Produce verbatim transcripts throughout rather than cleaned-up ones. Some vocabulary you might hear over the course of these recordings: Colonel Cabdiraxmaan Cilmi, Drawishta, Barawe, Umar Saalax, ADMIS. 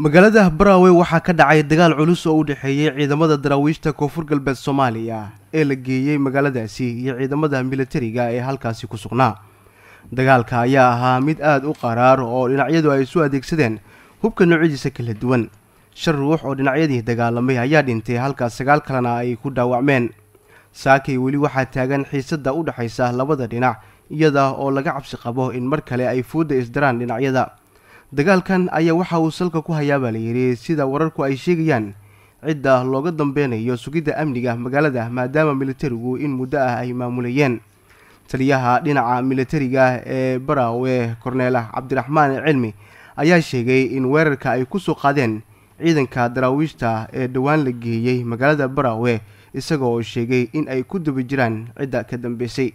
magaalada Barawe waxaa ka dhacay dagaal culus oo u dhaxeeyay ciidamada Drawishta koonfur galbeed Soomaaliya ee la geeyay magaaladaasi iyo ciidamada militariga ee halkaasi ku sugnaa. Dagaalka ayaa ahaa mid aad u qaraar oo dhinacyadu ay isu adeegsadeen hubka nuuciisa kala duwan. Shan ruux oo dhinacyadii dagaalamay ayaa dhintay halka sagaal kalena ay ku dhaawacmeen. Saakay weli waxaa taagan xiisadda u dhaxaysa labada dhinac iyada oo laga cabsi qabo in mar kale ay fooda isdiraan dhinacyada. Dagaalkan ayaa waxa uu salka ku hayaa baa la yiri sida wararku ay sheegayaan cidda looga dambeynayo sugidda amniga magaalada maadaama militarigu in muddo ah ay maamulayeen. Taliyaha dhinaca militariga ee Barawe Colonel Cabdiraxmaan Cilmi ayaa sheegay in weerarka ay ku soo qaadeen ciidanka Drawishta ee dhawaan la geeyay magaalada Barawe isagoo sheegay in ay ku daba jiraan cidda ka dambeysay.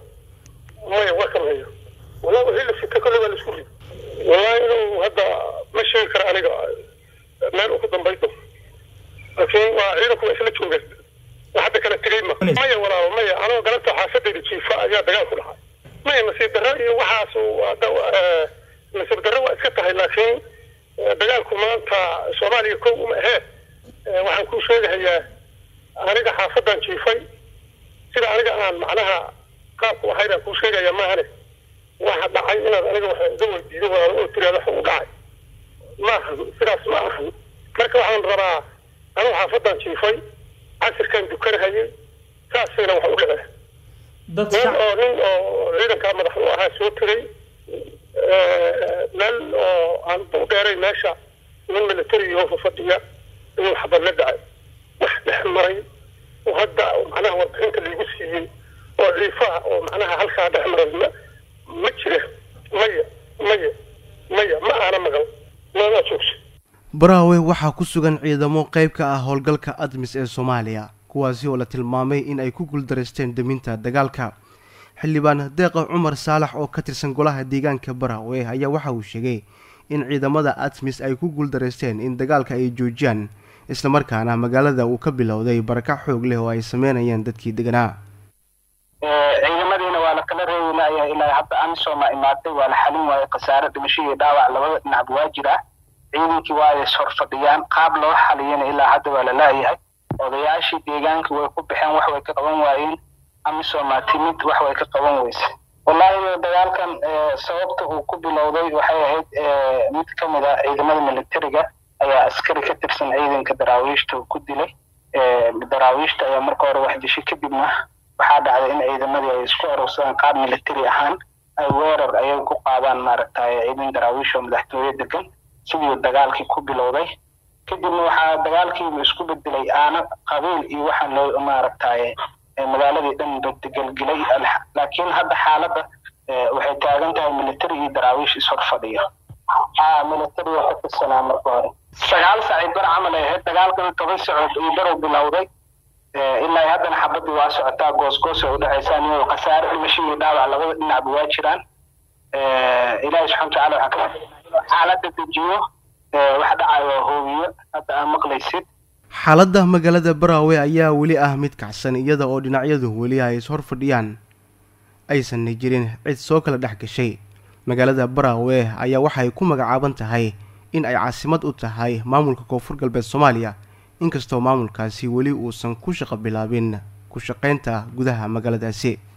Barawe waxaa ku sugan ciidamo qayb ka ah howlgalka ADMIS ee Soomaaliya kuwaasi oo la tilmaamay in ay ku guuldareysteen daminta dagaalka. Xildhibaan deeqa Umar Saalax oo ka tirsan golaha deegaanka Barawe ayaa waxa uu sheegay in ciidamada ADMIS ay ku guuldareysteen in dagaalka ay joojiyaan isla markaana magaalada uu ka bilowday barakac xoog leh oo ay sameynayeen dadkii deganaa. ciidankii way soo fadhiyaan qaab loo xaliyeen ilaa hadda wala laayahay odayaashii deegaanka way ku bixeen wax way ka qaban waayeen ama Soomaaliyeed wax way ka qaban weysay. Wallaahi dagaalkan sababta uu ku bilowday waxay ahayd mid ka mid ah ciidamada militariga ayaa askari ka tirsan ciidanka Drawishta ku dilay. Drawishta ayaa markii hore wax dishay kadibna waxaa dhacday in ciidamadii ay isku urursadeen qaab militari ahaan ay weerar ay ku qaadaan maaragtay ciidan Drawishta madaxtooyada deegaanka sidii dagaalkii ku bilowday kadibna waxa dagaalkii isku bedelay aana qabiil iyo waxa loo maaragtay magaaladii dhan dadgalgalay laakiin hadda xaaladda waxay taagan tahay militari iyo Drawishta isor fadhiyo ah militari waxa ka salaamay qoor sagaal saac bar amal ah dagaalkan toban saac uu daro bilowday ilaa hadda xabadu waa socotaa goosgoos oo dhacaysaan iyo qasaar dhimasho dhaawac labada dhinac waa jiraan ilaa subxaanahu ta'ala waxa ka xaaladda tijiyo waxa dhacayo hooyo hada maqlaysid. Xaaladda magaalada Barawe ayaa wali ah mid kacsan iyada oo dhinacyadu wali ay soo fadhiyaan aysan jirin cid soo kala dhex gashay. Magaalada Barawe ayaa waxay ku magacaaban tahay in ay caasimad u tahay maamulka koonfur galbeed Soomaaliya inkastoo maamulkaasi wali uusan ku shaqo bilaabin ku shaqeynta gudaha magaaladaasi.